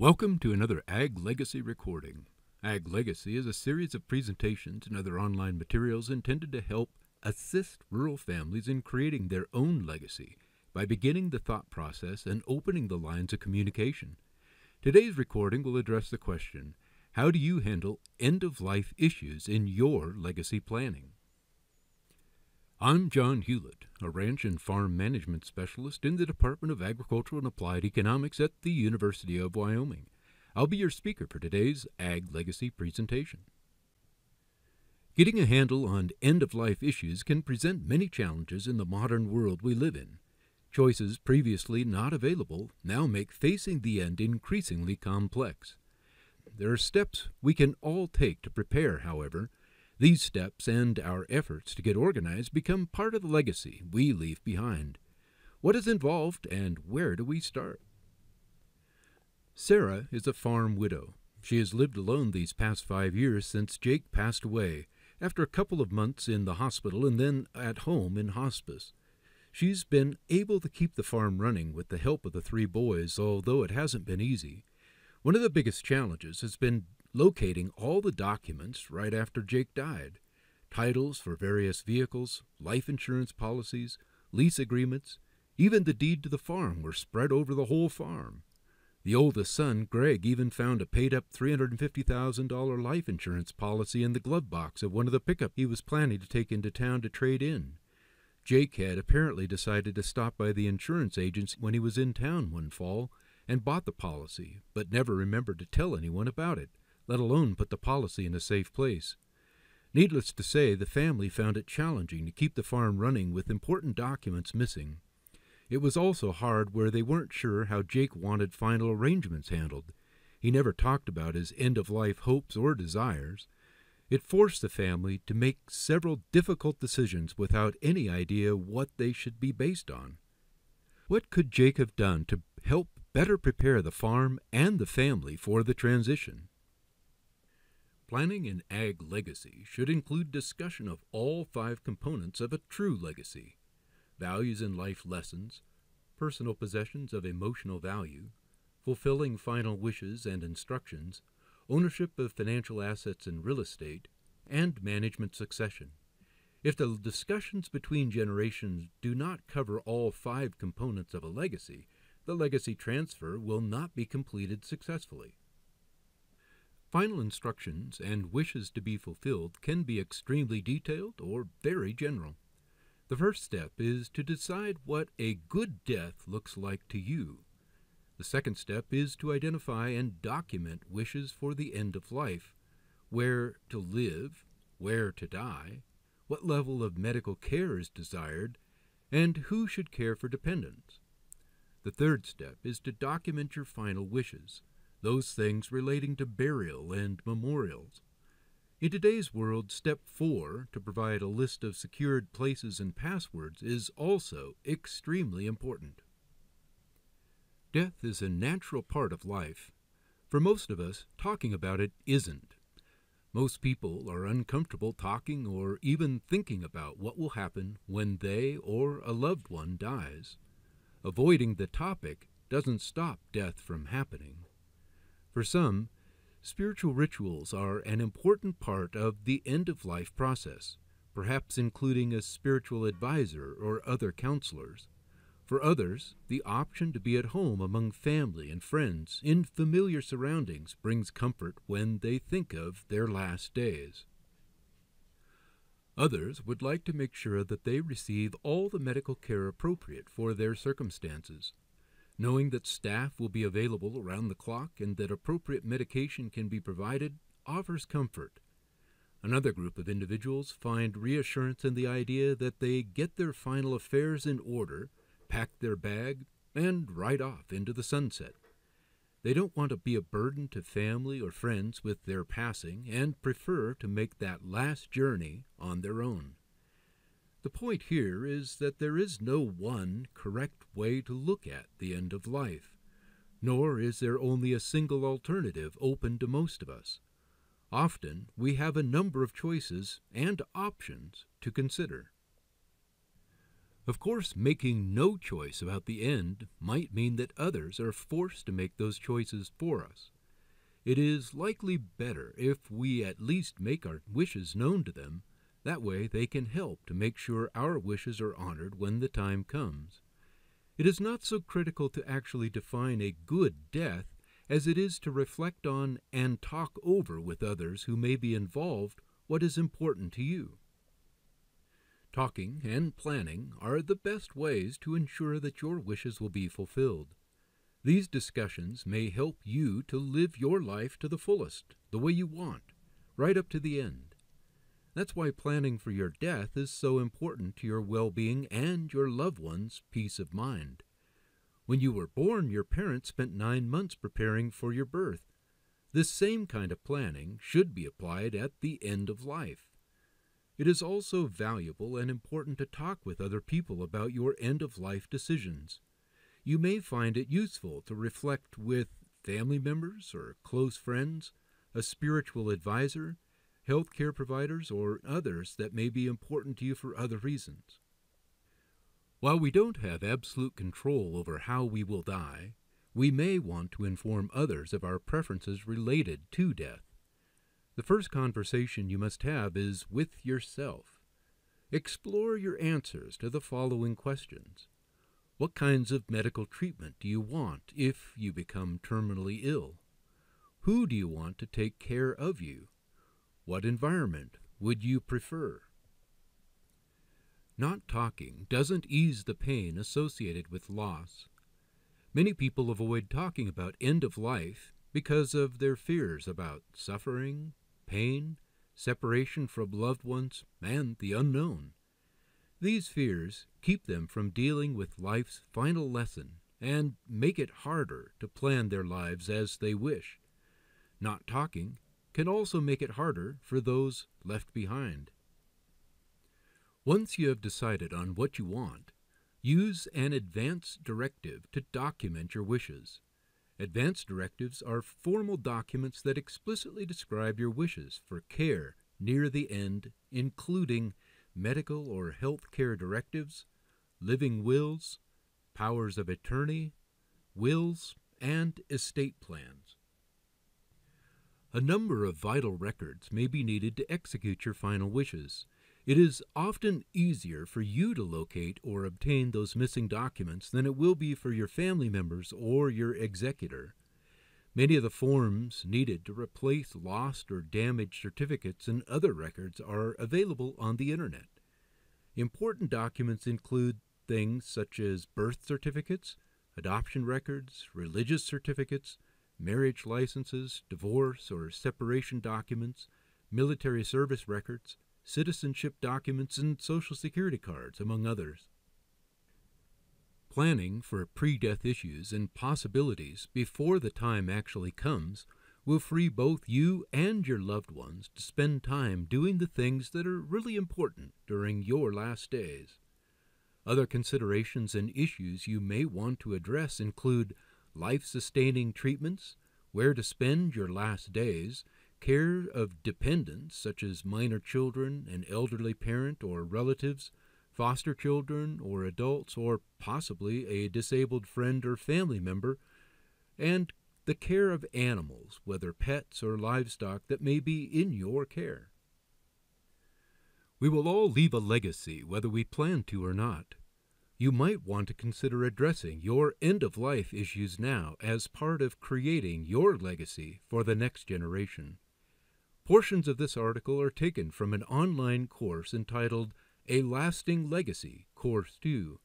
Welcome to another Ag Legacy recording. Ag Legacy is a series of presentations and other online materials intended to help assist rural families in creating their own legacy by beginning the thought process and opening the lines of communication. Today's recording will address the question, how do you handle end-of-life issues in your legacy planning? I'm John Hewlett, a ranch and farm management specialist in the Department of Agricultural and Applied Economics at the University of Wyoming. I'll be your speaker for today's Ag Legacy presentation. Getting a handle on end-of-life issues can present many challenges in the modern world we live in. Choices previously not available now make facing the end increasingly complex. There are steps we can all take to prepare, however. These steps and our efforts to get organized become part of the legacy we leave behind. What is involved and where do we start? Sarah is a farm widow. She has lived alone these past 5 years since Jake passed away, after a couple of months in the hospital and then at home in hospice. She's been able to keep the farm running with the help of the three boys, although it hasn't been easy. One of the biggest challenges has been locating all the documents right after Jake died. Titles for various vehicles, life insurance policies, lease agreements, even the deed to the farm were spread over the whole farm. The oldest son, Greg, even found a paid-up $350,000 life insurance policy in the glove box of one of the pickups he was planning to take into town to trade in. Jake had apparently decided to stop by the insurance agents when he was in town one fall and bought the policy, but never remembered to tell anyone about it, let alone put the policy in a safe place. Needless to say, the family found it challenging to keep the farm running with important documents missing. It was also hard where they weren't sure how Jake wanted final arrangements handled. He never talked about his end-of-life hopes or desires. It forced the family to make several difficult decisions without any idea what they should be based on. What could Jake have done to help better prepare the farm and the family for the transition? Planning an Ag Legacy should include discussion of all 5 components of a true legacy: values and life lessons, personal possessions of emotional value, fulfilling final wishes and instructions, ownership of financial assets and real estate, and management succession. If the discussions between generations do not cover all 5 components of a legacy, the legacy transfer will not be completed successfully. Final instructions and wishes to be fulfilled can be extremely detailed or very general. The first step is to decide what a good death looks like to you. The second step is to identify and document wishes for the end of life: where to live, where to die, what level of medical care is desired, and who should care for dependents. The third step is to document your final wishes, those things relating to burial and memorials. In today's world, step 4, to provide a list of secured places and passwords, is also extremely important. Death is a natural part of life. For most of us, talking about it isn't. Most people are uncomfortable talking or even thinking about what will happen when they or a loved one dies. Avoiding the topic doesn't stop death from happening. For some, spiritual rituals are an important part of the end-of-life process, perhaps including a spiritual advisor or other counselors. For others, the option to be at home among family and friends in familiar surroundings brings comfort when they think of their last days. Others would like to make sure that they receive all the medical care appropriate for their circumstances. Knowing that staff will be available around the clock and that appropriate medication can be provided offers comfort. Another group of individuals find reassurance in the idea that they get their final affairs in order, pack their bag, and ride off into the sunset. They don't want to be a burden to family or friends with their passing and prefer to make that last journey on their own. The point here is that there is no one correct way to look at the end of life, nor is there only a single alternative open to most of us. Often, we have a number of choices and options to consider. Of course, making no choice about the end might mean that others are forced to make those choices for us. It is likely better if we at least make our wishes known to them. That way they can help to make sure our wishes are honored when the time comes. It is not so critical to actually define a good death as it is to reflect on and talk over with others who may be involved what is important to you. Talking and planning are the best ways to ensure that your wishes will be fulfilled. These discussions may help you to live your life to the fullest, the way you want, right up to the end. That's why planning for your death is so important to your well-being and your loved ones' peace of mind. When you were born, your parents spent 9 months preparing for your birth. This same kind of planning should be applied at the end of life. It is also valuable and important to talk with other people about your end-of-life decisions. You may find it useful to reflect with family members or close friends, a spiritual advisor, healthcare providers, or others that may be important to you for other reasons. While we don't have absolute control over how we will die, we may want to inform others of our preferences related to death. The first conversation you must have is with yourself. Explore your answers to the following questions. What kinds of medical treatment do you want if you become terminally ill? Who do you want to take care of you? What environment would you prefer? Not talking doesn't ease the pain associated with loss. Many people avoid talking about end of life because of their fears about suffering, pain, separation from loved ones, and the unknown. These fears keep them from dealing with life's final lesson and make it harder to plan their lives as they wish. Not talking can also make it harder for those left behind. Once you have decided on what you want, use an advance directive to document your wishes. Advance directives are formal documents that explicitly describe your wishes for care near the end, including medical or health care directives, living wills, powers of attorney, wills, and estate plans. A number of vital records may be needed to execute your final wishes. It is often easier for you to locate or obtain those missing documents than it will be for your family members or your executor. Many of the forms needed to replace lost or damaged certificates and other records are available on the Internet. Important documents include things such as birth certificates, adoption records, religious certificates, marriage licenses, divorce or separation documents, military service records, citizenship documents, and Social Security cards, among others. Planning for pre-death issues and possibilities before the time actually comes will free both you and your loved ones to spend time doing the things that are really important during your last days. Other considerations and issues you may want to address include life-sustaining treatments, where to spend your last days, care of dependents such as minor children, an elderly parent or relatives, foster children or adults, or possibly a disabled friend or family member, and the care of animals, whether pets or livestock, that may be in your care. We will all leave a legacy, whether we plan to or not. You might want to consider addressing your end-of-life issues now as part of creating your legacy for the next generation. Portions of this article are taken from an online course entitled A Lasting Legacy, Course 2.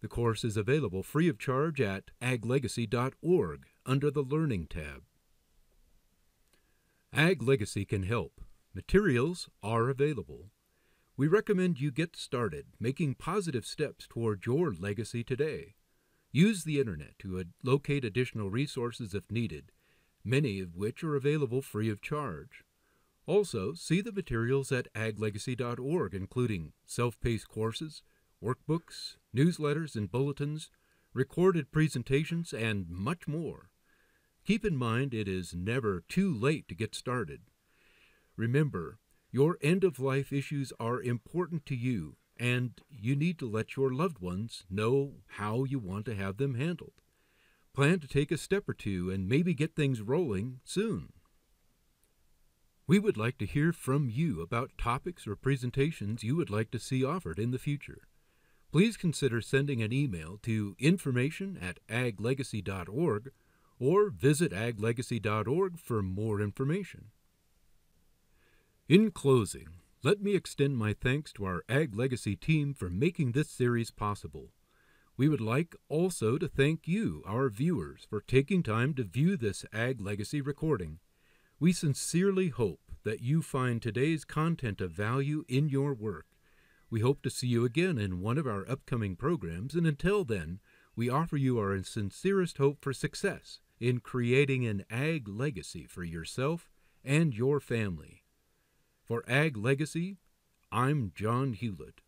The course is available free of charge at aglegacy.org under the Learning tab. Ag Legacy can help. Materials are available. We recommend you get started making positive steps toward your legacy today. Use the Internet to locate additional resources if needed, many of which are available free of charge. Also, see the materials at aglegacy.org, including self-paced courses, workbooks, newsletters and bulletins, recorded presentations, and much more. Keep in mind it is never too late to get started. Remember, your end-of-life issues are important to you, and you need to let your loved ones know how you want to have them handled. Plan to take a step or two and maybe get things rolling soon. We would like to hear from you about topics or presentations you would like to see offered in the future. Please consider sending an email to information@aglegacy.org or visit aglegacy.org for more information. In closing, let me extend my thanks to our Ag Legacy team for making this series possible. We would like also to thank you, our viewers, for taking time to view this Ag Legacy recording. We sincerely hope that you find today's content of value in your work. We hope to see you again in one of our upcoming programs, and until then, we offer you our sincerest hope for success in creating an Ag Legacy for yourself and your family. For Ag Legacy, I'm John Hewlett.